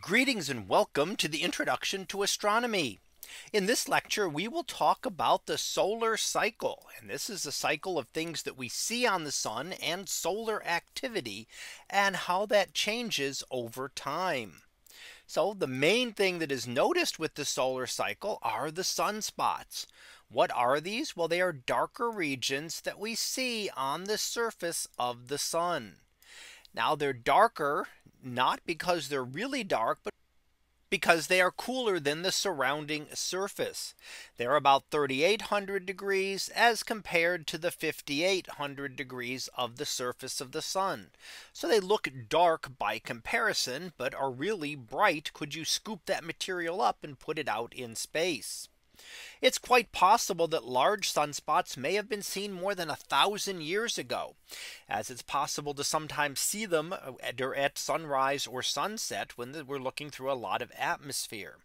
Greetings and welcome to the introduction to astronomy. In this lecture, we will talk about the solar cycle. And this is the cycle of things that we see on the sun and solar activity and how that changes over time. So the main thing that is noticed with the solar cycle are the sunspots. What are these? Well, they are darker regions that we see on the surface of the sun. Now they're darker, not because they're really dark, but because they are cooler than the surrounding surface. They're about 3,800 degrees as compared to the 5,800 degrees of the surface of the sun. So they look dark by comparison, but are really bright. Could you scoop that material up and put it out in space? It's quite possible that large sunspots may have been seen more than 1,000 years ago, as it's possible to sometimes see them at sunrise or sunset when we're looking through a lot of atmosphere.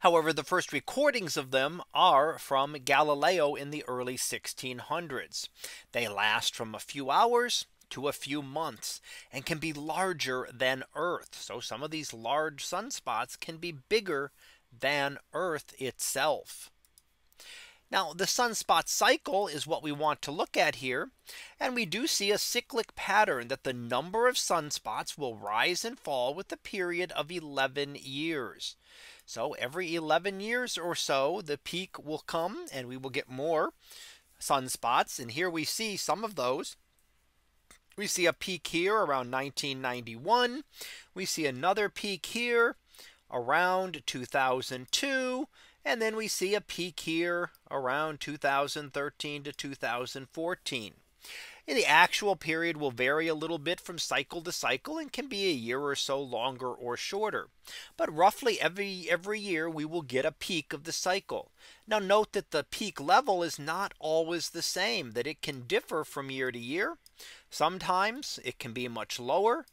However, the first recordings of them are from Galileo in the early 1600s. They last from a few hours to a few months and can be larger than Earth. So some of these large sunspots can be bigger than Earth itself. Now the sunspot cycle is what we want to look at here, and we do see a cyclic pattern that the number of sunspots will rise and fall with a period of 11 years. So every 11 years or so the peak will come and we will get more sunspots, and here we see some of those. We see a peak here around 1991. We see another peak here around 2002, and then we see a peak here around 2013 to 2014. And the actual period will vary a little bit from cycle to cycle and can be a year or so longer or shorter, but roughly every year we will get a peak of the cycle. Now note that the peak level is not always the same, that it can differ from year to year. Sometimes it can be much lower.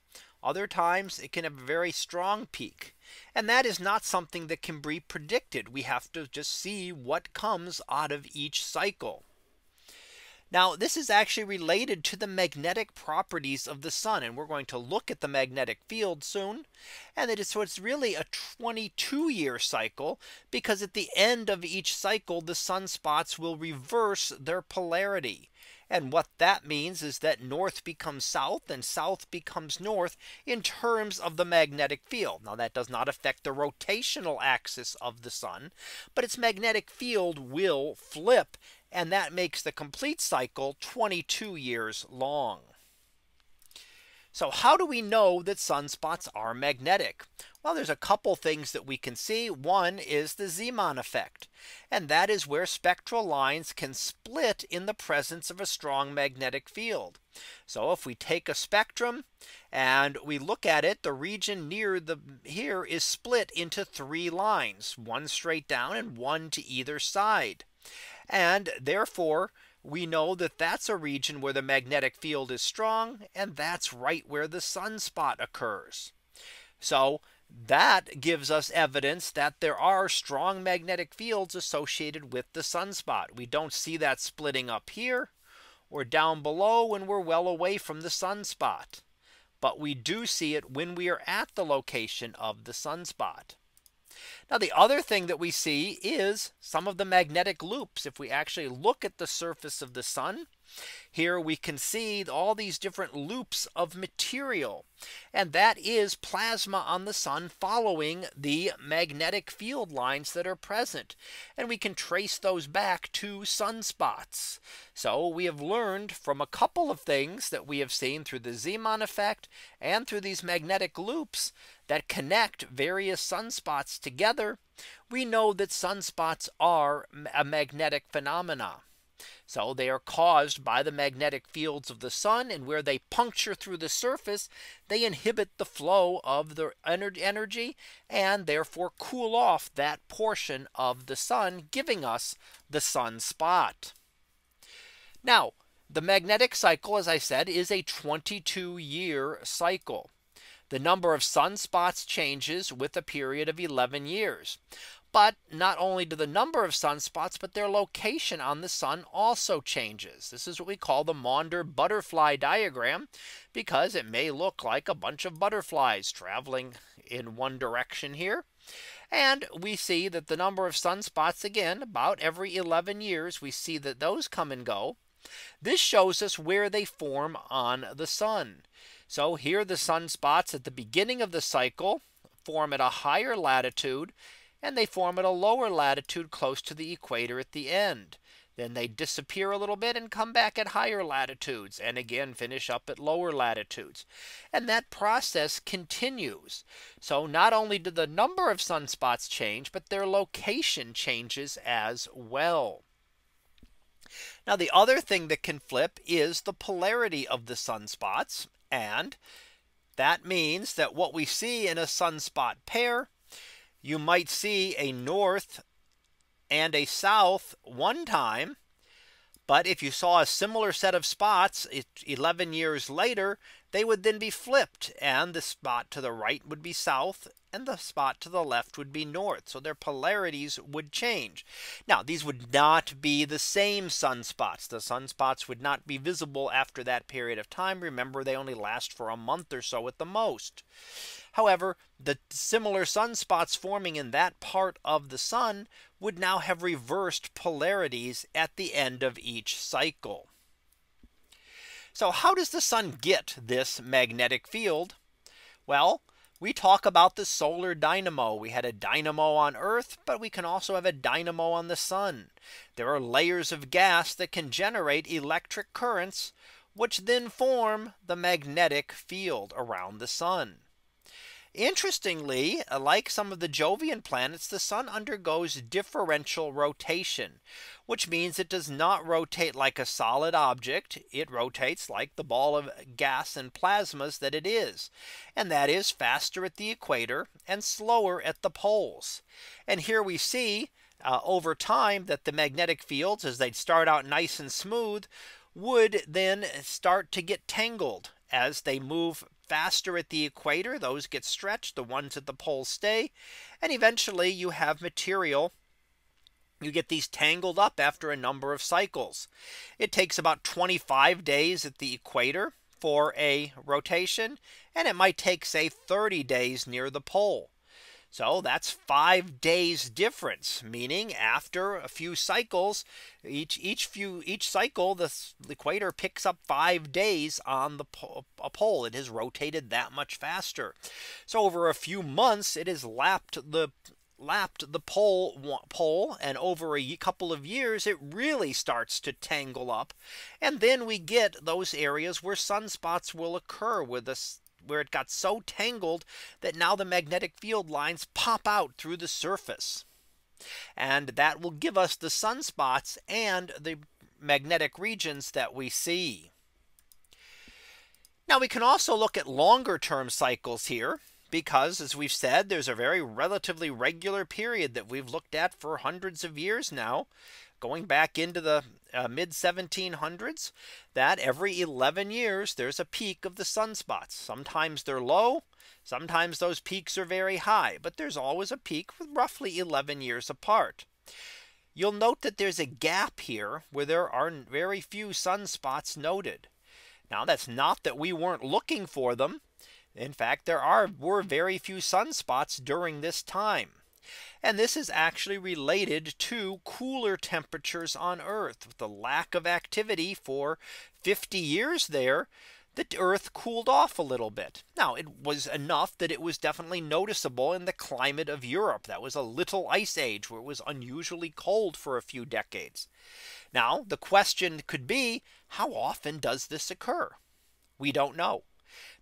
Other times it can have a very strong peak, and that is not something that can be predicted. We have to just see what comes out of each cycle. Now this is actually related to the magnetic properties of the sun, and we're going to look at the magnetic field soon. And that is, so it's really a 22-year cycle, because at the end of each cycle the sunspots will reverse their polarity. And what that means is that north becomes south and south becomes north in terms of the magnetic field. Now that does not affect the rotational axis of the sun, but its magnetic field will flip, and that makes the complete cycle 22 years long. So how do we know that sunspots are magnetic? Well, there's a couple things that we can see. One is the Zeeman effect, and that is where spectral lines can split in the presence of a strong magnetic field. So if we take a spectrum and we look at it, the region near here is split into three lines, one straight down and one to either side. And therefore, we know that that's a region where the magnetic field is strong, and that's right where the sunspot occurs. So that gives us evidence that there are strong magnetic fields associated with the sunspot. We don't see that splitting up here or down below when we're well away from the sunspot, but we do see it when we are at the location of the sunspot. Now the other thing that we see is some of the magnetic loops. If we actually look at the surface of the sun here, we can see all these different loops of material, and that is plasma on the sun following the magnetic field lines that are present, and we can trace those back to sunspots. So we have learned from a couple of things that we have seen through the Zeeman effect and through these magnetic loops that connect various sunspots together. We know that sunspots are a magnetic phenomena. So they are caused by the magnetic fields of the sun, and where they puncture through the surface, they inhibit the flow of the energy and therefore cool off that portion of the sun, giving us the sunspot. Now, the magnetic cycle, as I said, is a 22-year cycle. The number of sunspots changes with a period of 11 years. But not only do the number of sunspots, but their location on the sun also changes. This is what we call the Maunder butterfly diagram, because it may look like a bunch of butterflies traveling in one direction here. And we see that the number of sunspots, again, about every 11 years, we see that those come and go. This shows us where they form on the sun. So here the sunspots at the beginning of the cycle form at a higher latitude, and they form at a lower latitude close to the equator at the end. Then they disappear a little bit and come back at higher latitudes, and again finish up at lower latitudes. And that process continues. So not only do the number of sunspots change, but their location changes as well. Now the other thing that can flip is the polarity of the sunspots. And that means that what we see in a sunspot pair, you might see a north and a south one time. But if you saw a similar set of spots 11 years later, they would then be flipped, and the spot to the right would be south and the spot to the left would be north. So their polarities would change. Now these would not be the same sunspots. The sunspots would not be visible after that period of time. Remember, they only last for a month or so at the most. However, the similar sunspots forming in that part of the sun would now have reversed polarities at the end of each cycle. So how does the sun get this magnetic field? Well, we talk about the solar dynamo. We had a dynamo on Earth, but we can also have a dynamo on the sun. There are layers of gas that can generate electric currents, which then form the magnetic field around the sun. Interestingly, like some of the Jovian planets, the sun undergoes differential rotation, which means it does not rotate like a solid object. It rotates like the ball of gas and plasmas that it is. And that is faster at the equator and slower at the poles. And here we see over time that the magnetic fields, as they'd start out nice and smooth, would then start to get tangled as they move faster at the equator. Those get stretched, the ones at the poles stay, and eventually you have material. You get these tangled up after a number of cycles. It takes about 25 days at the equator for a rotation, and it might take, say, 30 days near the pole. So that's 5 days difference, meaning after a few cycles, each cycle, the equator picks up 5 days on the pole. It has rotated that much faster. So over a few months, it has lapped the pole, and over a couple of years, it really starts to tangle up. And then we get those areas where sunspots will occur, where it got so tangled that now the magnetic field lines pop out through the surface. And that will give us the sunspots and the magnetic regions that we see. Now we can also look at longer term cycles here, because as we've said, there's a very relatively regular period that we've looked at for hundreds of years now, going back into the mid 1700s, that every 11 years there's a peak of the sunspots. Sometimes they're low, sometimes those peaks are very high, but there's always a peak with roughly 11 years apart. You'll note that there's a gap here where there are very few sunspots noted. Now that's not that we weren't looking for them. In fact, there were very few sunspots during this time. And this is actually related to cooler temperatures on Earth. With the lack of activity for 50 years there, the Earth cooled off a little bit. Now it was enough that it was definitely noticeable in the climate of Europe. That was a little ice age where it was unusually cold for a few decades. Now the question could be, how often does this occur? We don't know.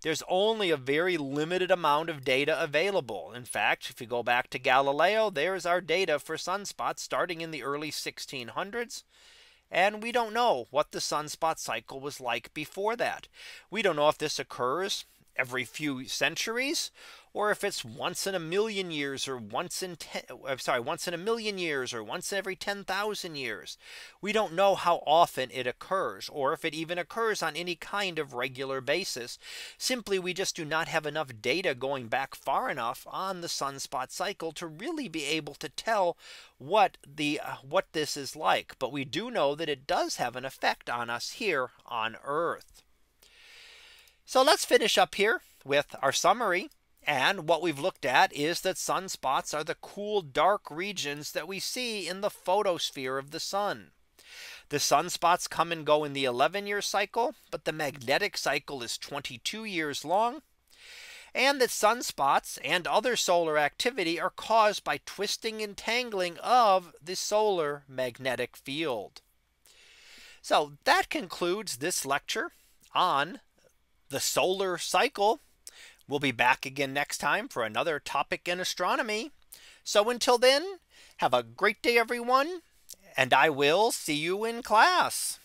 There's only a very limited amount of data available. In fact, if you go back to Galileo, there's our data for sunspots starting in the early 1600s. And we don't know what the sunspot cycle was like before that. We don't know if this occurs every few centuries, or if it's once in a million years, or once in a million years, or once every 10,000 years. We don't know how often it occurs, or if it even occurs on any kind of regular basis. Simply, we just do not have enough data going back far enough on the sunspot cycle to really be able to tell what this is like. But we do know that it does have an effect on us here on Earth. So let's finish up here with our summary. And what we've looked at is that sunspots are the cool, dark regions that we see in the photosphere of the sun. The sunspots come and go in the 11-year cycle, but the magnetic cycle is 22 years long. And that sunspots and other solar activity are caused by twisting and tangling of the solar magnetic field. So that concludes this lecture on the solar cycle. We'll be back again next time for another topic in astronomy. So until then, have a great day, everyone, and I will see you in class.